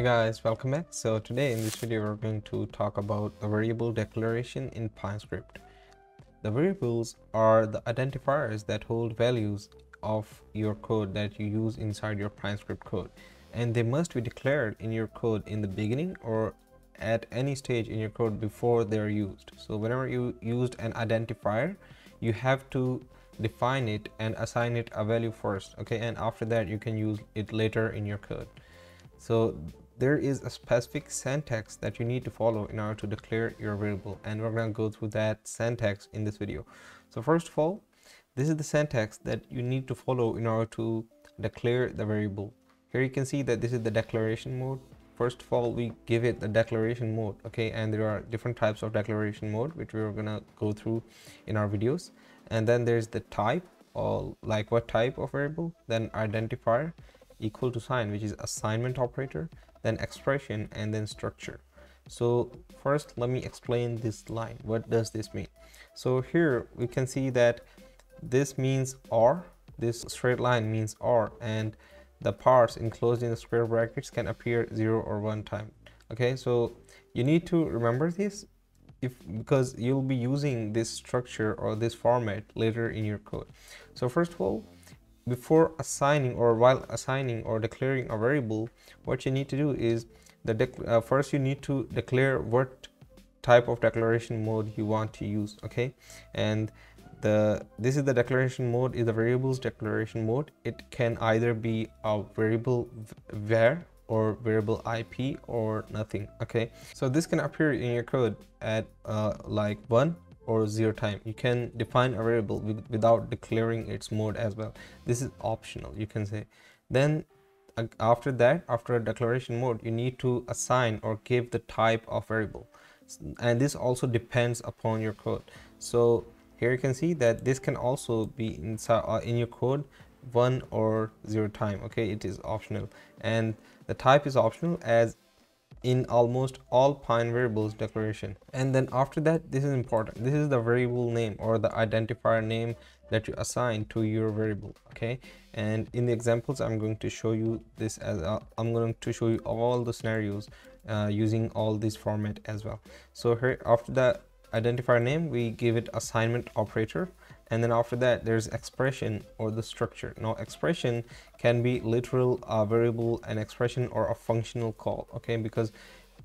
Hey guys, welcome back. So today in this video we're going to talk about a variable declaration in Pine Script. The variables are the identifiers that hold values of your code that you use inside your Pine Script code, and they must be declared in your code in the beginning or at any stage in your code before they are used. So whenever you used an identifier, you have to define it and assign it a value first, okay, and after that you can use it later in your code. So there is a specific syntax that you need to follow in order to declare your variable, and we're going to go through that syntax in this video. So first of all, this is the syntax that you need to follow in order to declare the variable. Here you can see that this is the declaration mode. First of all, we give it the declaration mode, okay, and there are different types of declaration mode which we're going to go through in our videos. And then there's the type, or like what type of variable, then identifier, equal to sign, which is assignment operator, then expression, and then structure. So first let me explain this line. What does this mean? So here we can see that this means or, this straight line means or, and the parts enclosed in the square brackets can appear 0 or 1 time, okay? So you need to remember this because you'll be using this structure or this format later in your code. So first of all, before assigning or while assigning or declaring a variable, what you need to do is first you need to declare what type of declaration mode you want to use, okay? And this is the declaration mode, is the variables declaration mode. It can either be a variable var or variable IP or nothing, okay? So this can appear in your code at like 1 or 0 time. You can define a variable without declaring its mode as well. This is optional, you can say. Then after that, after a declaration mode, you need to assign or give the type of variable, and this also depends upon your code. So here you can see that this can also be inside in your code 1 or 0 time, okay? It is optional, and the type is optional as in almost all Pine variables declaration. And then after that, this is important, this is the variable name or the identifier name that you assign to your variable, okay? And in the examples, I'm going to show you this as I'm going to show you all the scenarios using all this format as well. So here, after the identifier name, we give it assignment operator, and then after that there's expression or the structure. Now expression can be literal, a variable, an expression, or a functional call, okay? Because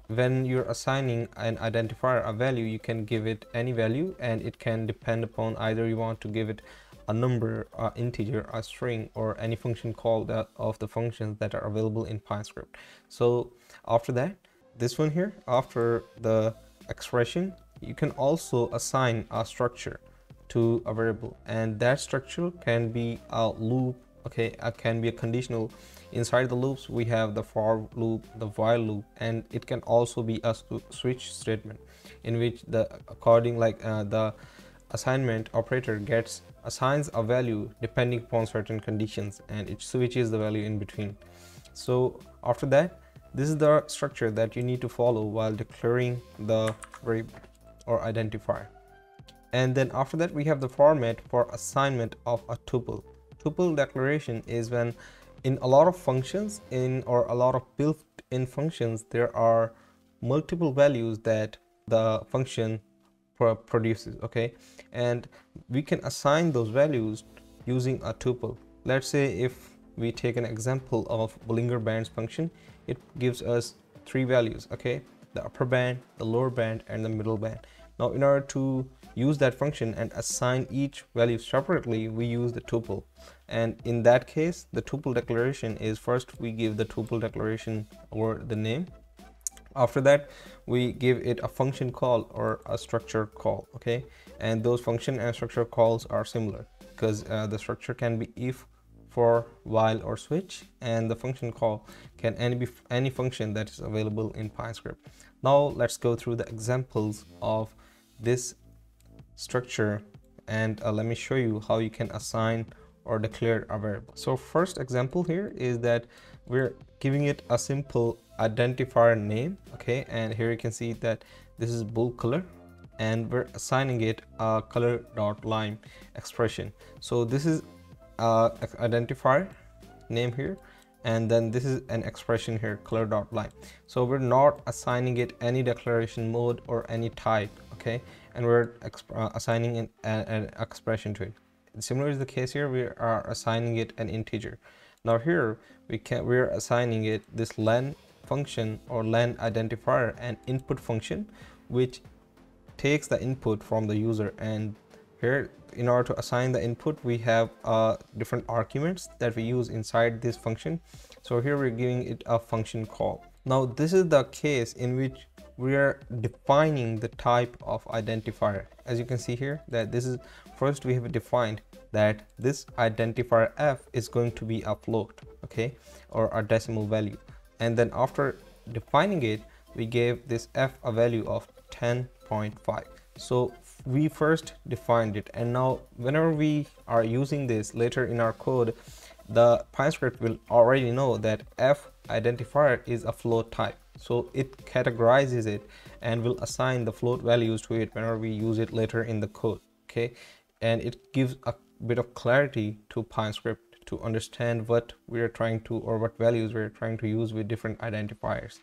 when you're assigning an identifier a value, you can give it any value, and it can depend upon either you want to give it a number, an integer, a string, or any function call of the functions that are available in Pine Script. So after that, this one here, after the expression, you can also assign a structure to a variable, and that structure can be a loop, okay? It can be a conditional. Inside the loops we have the for loop, the while loop, and it can also be a switch statement in which the assignment operator assigns a value depending upon certain conditions, and it switches the value in between. So after that, this is the structure that you need to follow while declaring the variable or identifier. And then after that, we have the format for assignment of a tuple. Tuple declaration is when in a lot of functions a lot of built-in functions, there are multiple values that the function produces, okay? And we can assign those values using a tuple. Let's say if we take an example of Bollinger Bands function, it gives us 3 values, okay? The upper band, the lower band, and the middle band. Now in order to use that function and assign each value separately, we use the tuple. And in that case, the tuple declaration is first we give the tuple declaration or the name. After that, we give it a function call or a structure call, okay? And those function and structure calls are similar because the structure can be if, for, while, or switch, and the function call can be any function that is available in Pine Script. Now let's go through the examples of this structure, and let me show you how you can assign or declare a variable. So first example here is that we're giving it a simple identifier name, okay? And here you can see that this is bull color, and we're assigning it a color.lime expression. So this is identifier name here, and then this is an expression here, color.line. So we're not assigning it any declaration mode or any type, okay? And we're assigning an expression to it. Similar to the case here, we are assigning it an integer. Now here we're assigning it this len function or len identifier and input function, which takes the input from the user. And here, in order to assign the input, we have different arguments that we use inside this function. So here we're giving it a function call. Now this is the case in which we are defining the type of identifier. As you can see here, that this is first we have defined that this identifier f is going to be a float, okay, or a decimal value. And then after defining it, we gave this f a value of 10.5. So we first defined it, and now whenever we are using this later in our code, the Pine script will already know that f identifier is a float type, so it categorizes it and will assign the float values to it whenever we use it later in the code, okay? And it gives a bit of clarity to Pine script to understand what we are trying to, or what values we are trying to use with different identifiers.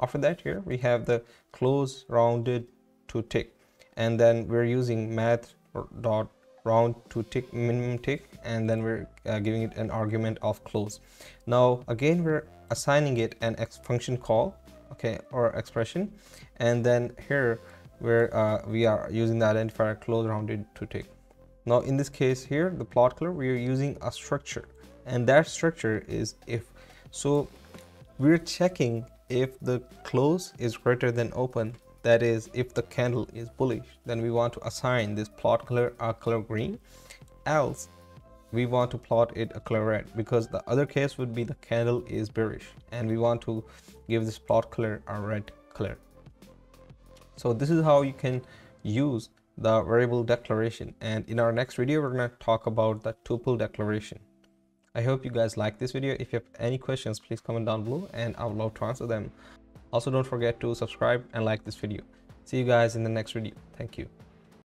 After that, here we have the close rounded to tick, and then we're using math dot round to tick, minimum tick, and then we're giving it an argument of close. Now again, we're assigning it an function call, okay, or expression, and then here where we are using the identifier close rounded to tick. Now in this case here, the plot color, we are using a structure, and that structure is if. So we're checking if the close is greater than open, that is if the candle is bullish, then we want to assign this plot color a color green, else we want to plot it a color red, because the other case would be the candle is bearish and we want to give this plot color a red color. So this is how you can use the variable declaration, and in our next video we're going to talk about the tuple declaration. I hope you guys like this video. If you have any questions, please comment down below and I would love to answer them. Also, don't forget to subscribe and like this video. See you guys in the next video. Thank you.